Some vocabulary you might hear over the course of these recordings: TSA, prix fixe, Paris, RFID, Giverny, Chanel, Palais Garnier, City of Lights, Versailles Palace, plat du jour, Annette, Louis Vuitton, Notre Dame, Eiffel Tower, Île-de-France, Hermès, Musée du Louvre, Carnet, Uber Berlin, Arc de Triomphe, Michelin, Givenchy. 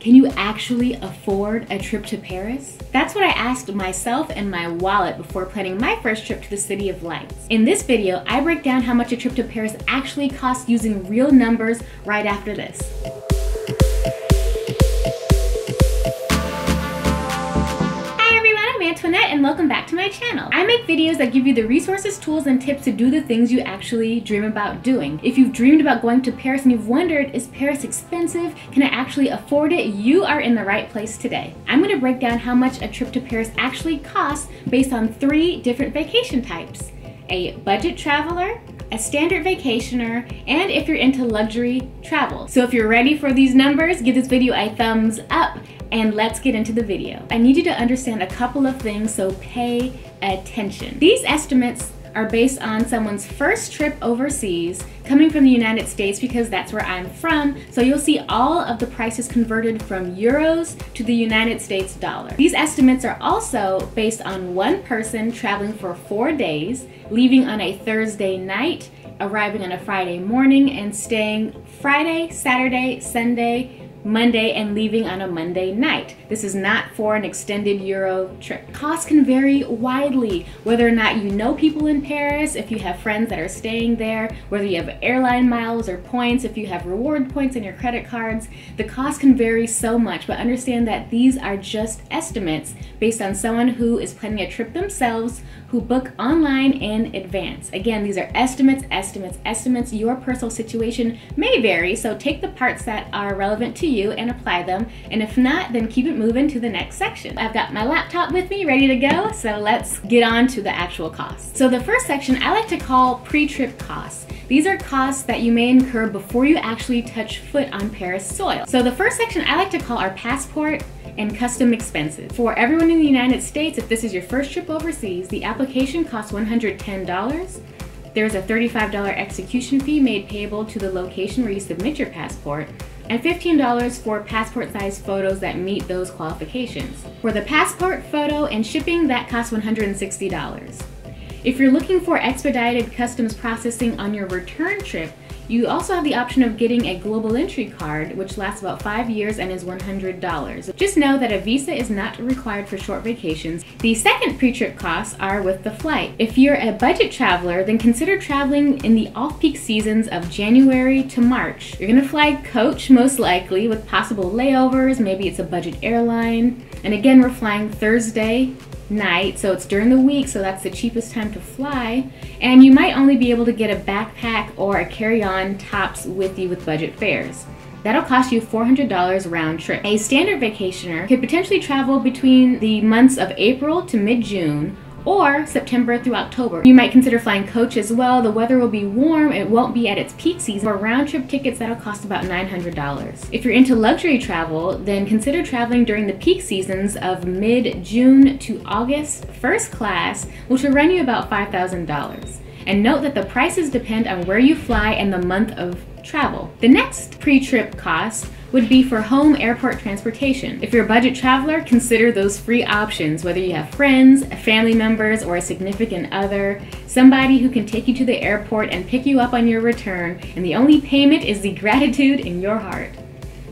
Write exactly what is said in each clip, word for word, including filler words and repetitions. Can you actually afford a trip to Paris? That's what I asked myself and my wallet before planning my first trip to the City of Lights. In this video, I break down how much a trip to Paris actually costs using real numbers right after this. Annette, and welcome back to my channel. I make videos that give you the resources, tools, and tips to do the things you actually dream about doing. If you've dreamed about going to Paris and you've wondered, is Paris expensive? Can I actually afford it? You are in the right place today. I'm going to break down how much a trip to Paris actually costs based on three different vacation types: a budget traveler, a standard vacationer, and if you're into luxury travel. So if you're ready for these numbers, give this video a thumbs up. And let's get into the video. I need you to understand a couple of things, so pay attention. These estimates are based on someone's first trip overseas coming from the United States, because that's where I'm from, so you'll see all of the prices converted from euros to the United States dollar. These estimates are also based on one person traveling for four days, leaving on a Thursday night, arriving on a Friday morning, and staying Friday, Saturday, Sunday, Monday, and leaving on a Monday night. This is not for an extended Euro trip. Costs can vary widely, whether or not you know people in Paris, if you have friends that are staying there, whether you have airline miles or points, if you have reward points on your credit cards. The cost can vary so much, but understand that these are just estimates based on someone who is planning a trip themselves, who book online in advance. Again, these are estimates, estimates, estimates. Your personal situation may vary, so take the parts that are relevant to you and apply them, and if not, then keep it moving to the next section. I've got my laptop with me ready to go, so let's get on to the actual costs. So the first section I like to call pre-trip costs. These are costs that you may incur before you actually touch foot on Paris soil. So the first section I like to call our passport and custom expenses. For everyone in the United States, if this is your first trip overseas, the application costs one hundred ten dollars. There's a thirty-five dollar execution fee made payable to the location where you submit your passport, and fifteen dollars for passport-sized photos that meet those qualifications. For the passport, photo, and shipping, that costs one hundred sixty dollars. If you're looking for expedited customs processing on your return trip, you also have the option of getting a global entry card, which lasts about five years and is one hundred dollars. Just know that a visa is not required for short vacations. The second pre-trip costs are with the flight. If you're a budget traveler, then consider traveling in the off-peak seasons of January to March. You're gonna fly coach, most likely, with possible layovers. Maybe it's a budget airline. And again, we're flying Thursday night, so it's during the week, so that's the cheapest time to fly, and you might only be able to get a backpack or a carry-on tops with you with budget fares. That'll cost you four hundred dollars round trip. A standard vacationer could potentially travel between the months of April to mid-June, or September through October. You might consider flying coach as well. The weather will be warm, it won't be at its peak season. For round trip tickets, that'll cost about nine hundred dollars. If you're into luxury travel, then consider traveling during the peak seasons of mid-June to August, first class, which will run you about five thousand dollars. And note that the prices depend on where you fly and the month of travel. The next pre-trip cost would be for home airport transportation. If you're a budget traveler, consider those free options, whether you have friends, family members, or a significant other, somebody who can take you to the airport and pick you up on your return, and the only payment is the gratitude in your heart.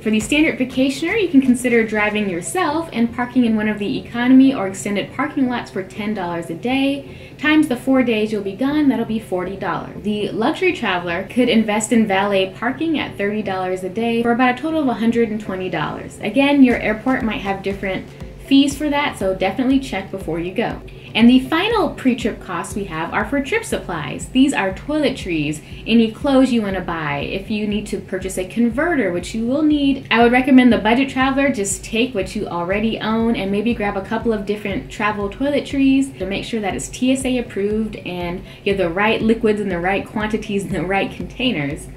For the standard vacationer, you can consider driving yourself and parking in one of the economy or extended parking lots for ten dollars a day. Times the four days you'll be gone, that'll be forty dollars. The luxury traveler could invest in valet parking at thirty dollars a day for about a total of one hundred twenty dollars. Again, your airport might have different fees for that, so definitely check before you go. And the final pre-trip costs we have are for trip supplies. These are toiletries, any clothes you want to buy, if you need to purchase a converter, which you will need. I would recommend the budget traveler just take what you already own and maybe grab a couple of different travel toiletries to make sure that it's T S A approved and you have the right liquids in the right quantities in the right containers.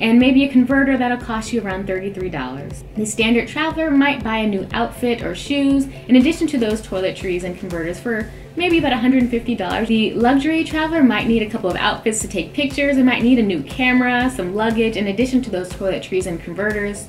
And maybe a converter that'll cost you around thirty-three dollars. The standard traveler might buy a new outfit or shoes in addition to those toiletries and converters for maybe about one hundred fifty dollars. The luxury traveler might need a couple of outfits to take pictures, and might need a new camera, some luggage in addition to those toiletries and converters.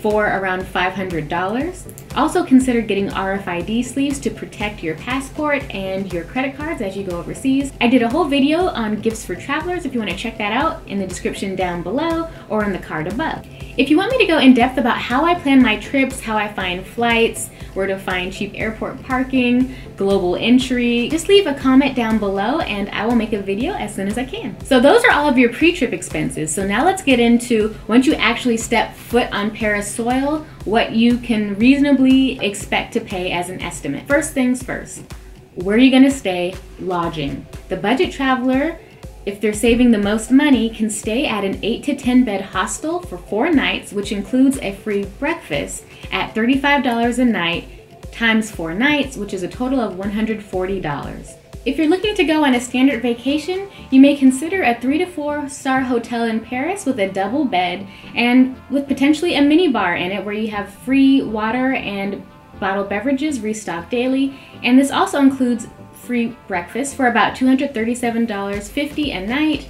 for around five hundred dollars. Also consider getting R F I D sleeves to protect your passport and your credit cards as you go overseas. I did a whole video on gifts for travelers if you want to check that out in the description down below or in the card above. If you want me to go in depth about how I plan my trips, how I find flights, where to find cheap airport parking, global entry, just leave a comment down below and I will make a video as soon as I can. So those are all of your pre-trip expenses. So now let's get into, once you actually step foot on Paris soil, what you can reasonably expect to pay as an estimate. First things first, where are you gonna stay? Lodging. The budget traveler, if they're saving the most money, can stay at an eight to ten bed hostel for four nights, which includes a free breakfast at thirty-five dollars a night times four nights, which is a total of one hundred forty dollars. If you're looking to go on a standard vacation, you may consider a three to four star hotel in Paris with a double bed and with potentially a minibar in it where you have free water and bottled beverages restocked daily. And this also includes free breakfast for about two hundred thirty-seven dollars and fifty cents a night,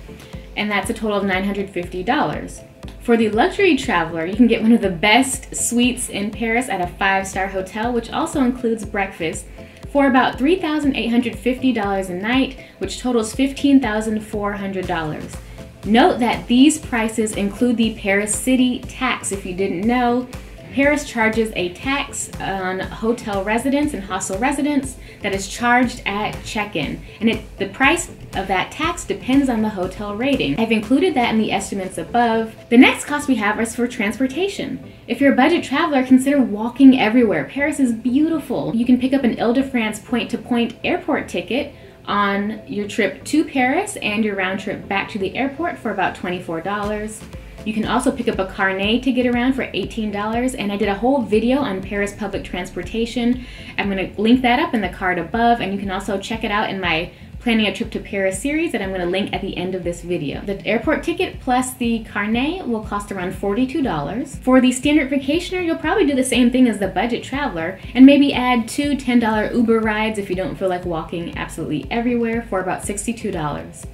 and that's a total of nine hundred fifty dollars. For the luxury traveler, you can get one of the best suites in Paris at a five-star hotel, which also includes breakfast, for about three thousand eight hundred fifty dollars a night, which totals fifteen thousand four hundred dollars. Note that these prices include the Paris city tax. If you didn't know, Paris charges a tax on hotel residents and hostel residents that is charged at check-in, and it, the price of that tax depends on the hotel rating. I've included that in the estimates above. The next cost we have is for transportation. If you're a budget traveler, consider walking everywhere. Paris is beautiful. You can pick up an Île-de-France point-to-point airport ticket on your trip to Paris and your round trip back to the airport for about twenty-four dollars. You can also pick up a Carnet to get around for eighteen dollars, and I did a whole video on Paris public transportation. I'm going to link that up in the card above, and you can also check it out in my Planning a Trip to Paris series that I'm going to link at the end of this video. The airport ticket plus the Carnet will cost around forty-two dollars. For the standard vacationer, you'll probably do the same thing as the budget traveler and maybe add two ten dollar Uber rides if you don't feel like walking absolutely everywhere for about sixty-two dollars.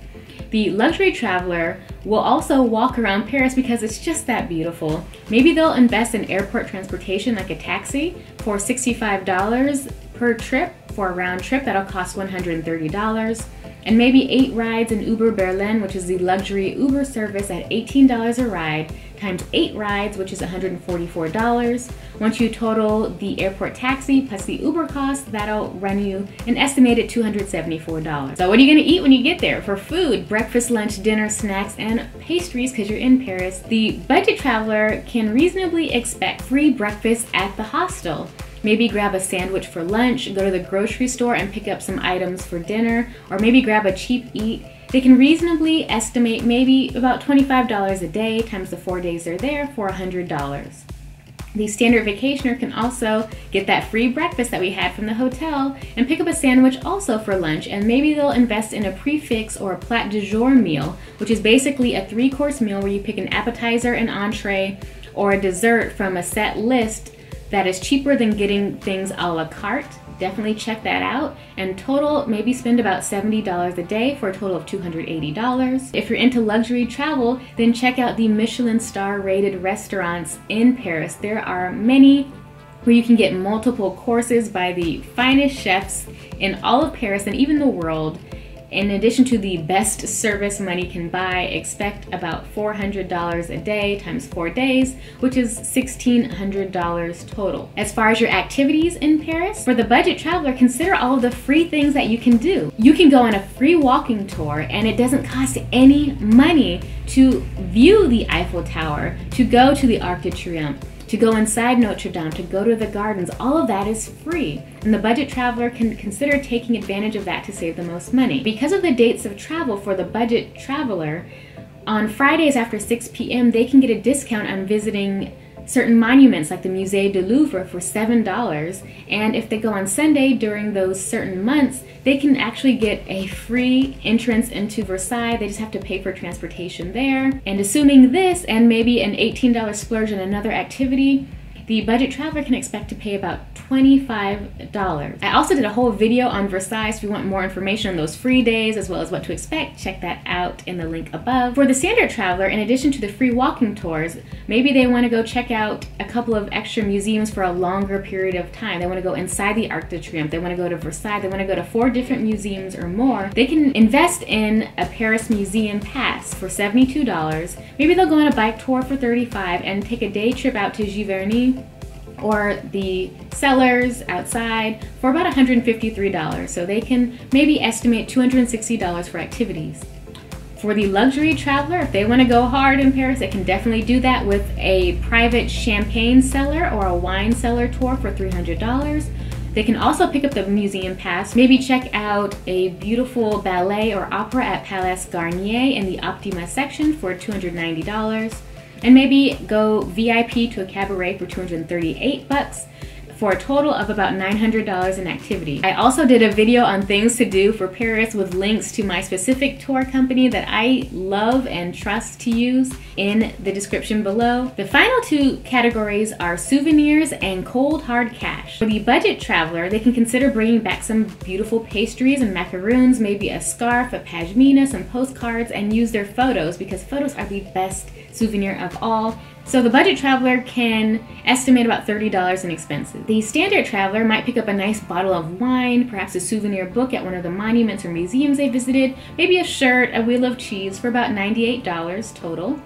The luxury traveler will also walk around Paris because it's just that beautiful. Maybe they'll invest in airport transportation like a taxi for sixty-five dollars per trip. For a round trip, that'll cost one hundred thirty dollars. And maybe eight rides in Uber Berlin, which is the luxury Uber service at eighteen dollars a ride, times eight rides, which is one hundred forty-four dollars. Once you total the airport taxi plus the Uber cost, that'll run you an estimated two hundred seventy-four dollars. So what are you gonna eat when you get there? For food, breakfast, lunch, dinner, snacks, and pastries, because you're in Paris, the budget traveler can reasonably expect free breakfast at the hostel. Maybe grab a sandwich for lunch, go to the grocery store and pick up some items for dinner, or maybe grab a cheap eat. They can reasonably estimate maybe about twenty-five dollars a day times the four days they're there for one hundred dollars. The standard vacationer can also get that free breakfast that we had from the hotel and pick up a sandwich also for lunch, and maybe they'll invest in a prix fixe or a plat du jour meal, which is basically a three-course meal where you pick an appetizer, an entree, or a dessert from a set list that is cheaper than getting things a la carte. Definitely check that out. And total, maybe spend about seventy dollars a day for a total of two hundred eighty dollars. If you're into luxury travel, then check out the Michelin star rated restaurants in Paris. There are many where you can get multiple courses by the finest chefs in all of Paris and even the world. In addition to the best service money can buy, expect about four hundred dollars a day times four days, which is sixteen hundred dollars total. As far as your activities in Paris, for the budget traveler, consider all of the free things that you can do. You can go on a free walking tour, and it doesn't cost any money to view the Eiffel Tower, to go to the Arc de Triomphe, to go inside Notre Dame, to go to the gardens. All of that is free, and the budget traveler can consider taking advantage of that to save the most money. Because of the dates of travel for the budget traveler, on Fridays after six p m they can get a discount on visiting certain monuments like the Musée du Louvre for seven dollars, and if they go on Sunday during those certain months, they can actually get a free entrance into Versailles. They just have to pay for transportation there. And assuming this and maybe an eighteen dollar splurge on another activity, the budget traveler can expect to pay about twenty-five dollars. I also did a whole video on Versailles, so if you want more information on those free days as well as what to expect, check that out in the link above. For the standard traveler, in addition to the free walking tours, maybe they want to go check out a couple of extra museums for a longer period of time. They want to go inside the Arc de Triomphe, they want to go to Versailles, they want to go to four different museums or more. They can invest in a Paris museum pass for seventy-two dollars. Maybe they'll go on a bike tour for thirty-five dollars and take a day trip out to Giverny or the cellars outside for about one hundred fifty-three dollars. So they can maybe estimate two hundred sixty dollars for activities. For the luxury traveler, if they want to go hard in Paris, they can definitely do that with a private champagne cellar or a wine cellar tour for three hundred dollars. They can also pick up the museum pass, maybe check out a beautiful ballet or opera at Palais Garnier in the Optima section for two hundred ninety dollars. And maybe go V I P to a cabaret for two hundred thirty-eight bucks, for a total of about nine hundred dollars in activity. I also did a video on things to do for Paris with links to my specific tour company that I love and trust to use in the description below. The final two categories are souvenirs and cold hard cash. For the budget traveler, they can consider bringing back some beautiful pastries and macaroons, maybe a scarf, a pashmina, some postcards, and use their photos because photos are the best souvenir of all. So the budget traveler can estimate about thirty dollars in expenses. The standard traveler might pick up a nice bottle of wine, perhaps a souvenir book at one of the monuments or museums they visited, maybe a shirt, a wheel of cheese for about ninety-eight dollars total.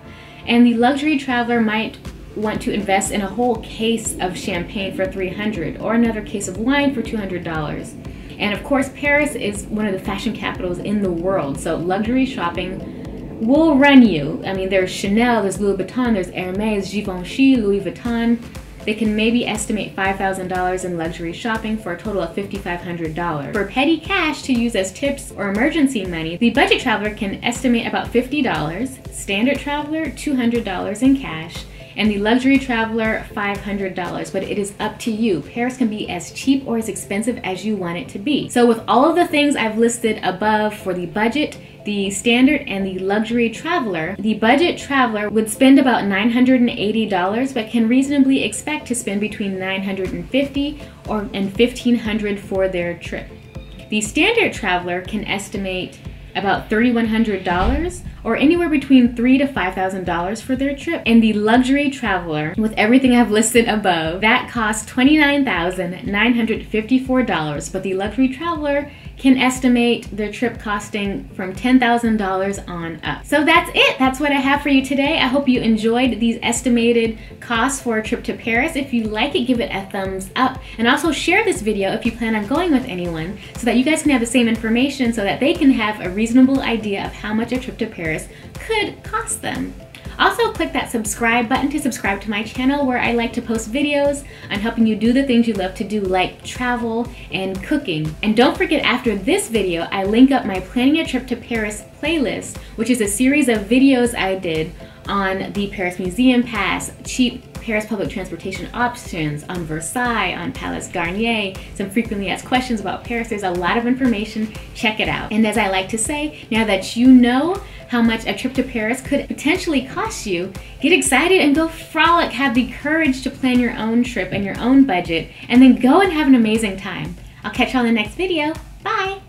And the luxury traveler might want to invest in a whole case of champagne for three hundred dollars or another case of wine for two hundred dollars. And of course, Paris is one of the fashion capitals in the world, so luxury shopping will run you. I mean, there's Chanel, there's Louis Vuitton, there's Hermès, Givenchy, Louis Vuitton. They can maybe estimate five thousand dollars in luxury shopping for a total of five thousand five hundred dollars. For petty cash to use as tips or emergency money, the budget traveler can estimate about fifty dollars, standard traveler two hundred dollars in cash, and the luxury traveler five hundred dollars, but it is up to you. Paris can be as cheap or as expensive as you want it to be. So with all of the things I've listed above for the budget, the standard, and the luxury traveler, the budget traveler would spend about nine hundred eighty dollars, but can reasonably expect to spend between nine hundred fifty dollars or and fifteen hundred dollars for their trip. The standard traveler can estimate about three thousand one hundred dollars or anywhere between three to five thousand dollars for their trip. And the luxury traveler, with everything I've listed above, that costs twenty-nine thousand nine hundred fifty-four dollars, but the luxury traveler can estimate their trip costing from ten thousand dollars on up. So that's it. That's what I have for you today. I hope you enjoyed these estimated costs for a trip to Paris. If you like it, give it a thumbs up, and also share this video if you plan on going with anyone, so that you guys can have the same information, so that they can have a reasonable idea of how much a trip to Paris could cost them. Also, click that subscribe button to subscribe to my channel, where I like to post videos on helping you do the things you love to do, like travel and cooking. And don't forget, after this video, I link up my Planning a Trip to Paris playlist, which is a series of videos I did on the Paris Museum Pass, cheap Paris public transportation options, on Versailles, on Palais Garnier, some frequently asked questions about Paris. There's a lot of information. Check it out. And as I like to say, now that you know how much a trip to Paris could potentially cost you, get excited and go frolic. Have the courage to plan your own trip and your own budget, and then go and have an amazing time. I'll catch you on the next video. Bye!